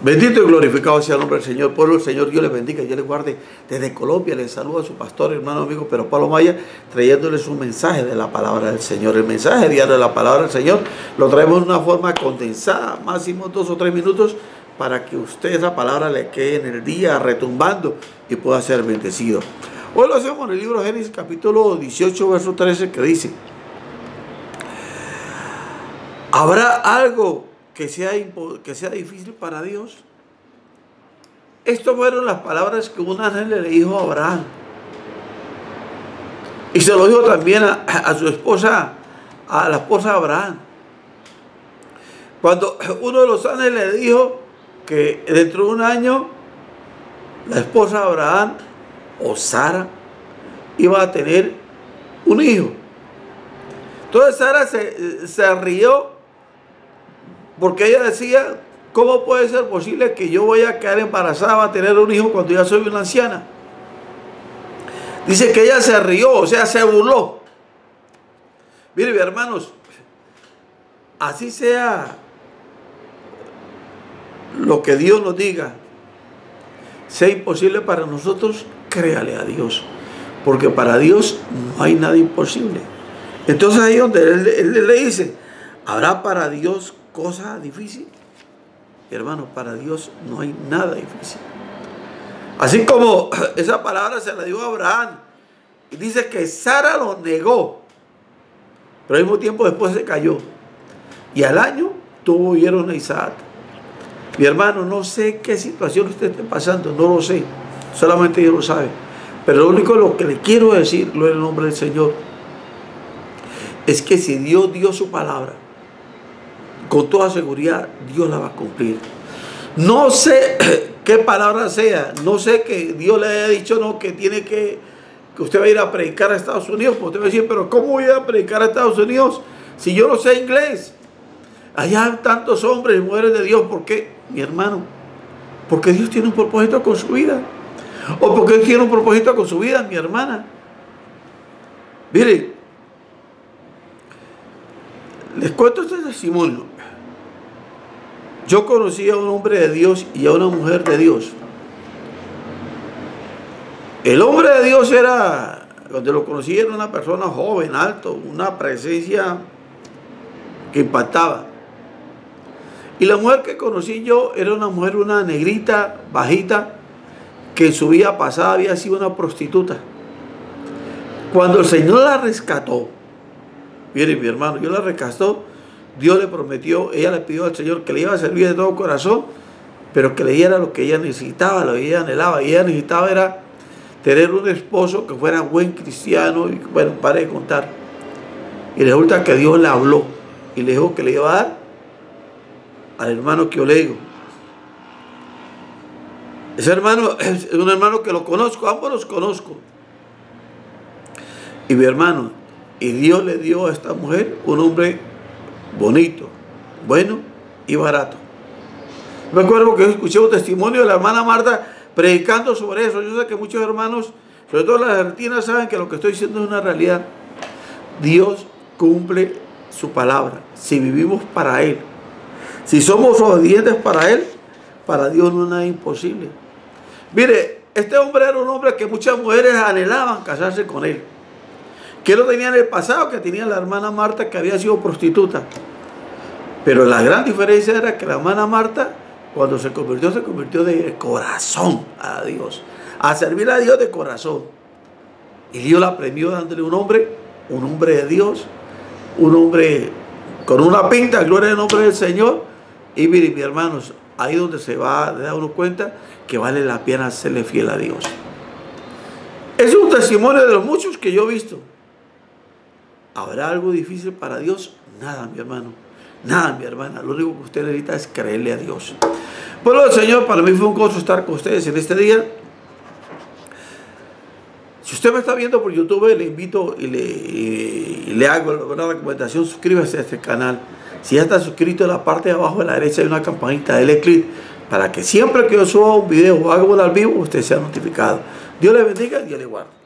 Bendito y glorificado sea el nombre del Señor. Pueblo del Señor, Dios les bendiga, Dios les guarde. Desde Colombia les saluda a su pastor, hermano amigo Pedro Pablo Amaya, trayéndoles un mensaje de la palabra del Señor. El mensaje diario de la palabra del Señor lo traemos de una forma condensada, máximo 2 o 3 minutos, para que usted esa palabra le quede en el día retumbando y pueda ser bendecido. Hoy lo hacemos en el libro de Génesis, capítulo 18, verso 13, que dice: ¿habrá algo que sea difícil para Dios? Estas fueron las palabras que un ángel le dijo a Abraham, y se lo dijo también a su esposa, a la esposa de Abraham, cuando uno de los ángeles le dijo que dentro de un año la esposa de Abraham, o Sara, iba a tener un hijo. Entonces Sara se rió, porque ella decía: ¿cómo puede ser posible que yo voy a quedar embarazada, va a tener un hijo cuando ya soy una anciana? Dice que ella se rió, o sea, se burló. Miren, hermanos, así sea lo que Dios nos diga, sea imposible para nosotros, créale a Dios, porque para Dios no hay nada imposible. Entonces ahí donde él le dice: ¿habrá para Dios cosa difícil? Hermano, para Dios no hay nada difícil. Así como esa palabra se la dio a Abraham, y dice que Sara lo negó, pero al mismo tiempo después se cayó, y al año tuvieron a Isaac. Mi hermano, no sé qué situación usted esté pasando, no lo sé, solamente Dios lo sabe, pero lo único lo que le quiero decir, en el nombre del Señor, es que si Dios dio su palabra, con toda seguridad Dios la va a cumplir. No sé qué palabra sea, no sé que Dios le haya dicho no, que tiene que usted va a ir a predicar a Estados Unidos. Pues usted va a decir: pero ¿cómo voy a predicar a Estados Unidos si yo no sé inglés? Allá hay tantos hombres y mujeres de Dios. ¿Por qué, mi hermano? Porque Dios tiene un propósito con su vida, o porque Dios tiene un propósito con su vida, mi hermana. Mire, les cuento este testimonio. Yo conocí a un hombre de Dios y a una mujer de Dios. El hombre de Dios era, cuando lo conocí, era una persona joven, alto, una presencia que impactaba. Y la mujer que conocí yo era una mujer, una negrita, bajita, que en su vida pasada había sido una prostituta. Cuando el Señor la rescató, miren, mi hermano, Dios la rescató, Dios le prometió, ella le pidió al Señor que le iba a servir de todo corazón, pero que le diera lo que ella necesitaba, lo que ella anhelaba. Y ella necesitaba era tener un esposo que fuera buen cristiano, y bueno, para de contar. Y resulta que Dios le habló y le dijo que le iba a dar al hermano que yo le digo. Ese hermano es un hermano que lo conozco, ambos los conozco. Y mi hermano, y Dios le dio a esta mujer un hombre bonito, bueno y barato. Me acuerdo que yo escuché un testimonio de la hermana Marta predicando sobre eso. Yo sé que muchos hermanos, sobre todo las argentinas, saben que lo que estoy diciendo es una realidad. Dios cumple su palabra. Si vivimos para Él, si somos obedientes para Él, para Dios no es nada imposible. Mire, este hombre era un hombre que muchas mujeres anhelaban casarse con él, que lo tenía en el pasado, que tenía la hermana Marta, que había sido prostituta. Pero la gran diferencia era que la hermana Marta, cuando se convirtió de corazón a Dios, a servir a Dios de corazón. Y Dios la premió dándole un hombre de Dios, un hombre con una pinta, gloria al nombre del Señor. Y miren, mis hermanos, ahí donde se va a dar uno cuenta que vale la pena serle fiel a Dios. Es un testimonio de los muchos que yo he visto. ¿Habrá algo difícil para Dios? Nada, mi hermano. Nada, mi hermana. Lo único que usted necesita es creerle a Dios. Bueno, Señor, para mí fue un gozo estar con ustedes en este día. Si usted me está viendo por YouTube, le invito y le hago una recomendación: suscríbase a este canal. Si ya está suscrito, en la parte de abajo de la derecha hay una campanita, dele clic, para que siempre que yo suba un video o hago un al vivo, usted sea notificado. Dios le bendiga y Dios le guarde.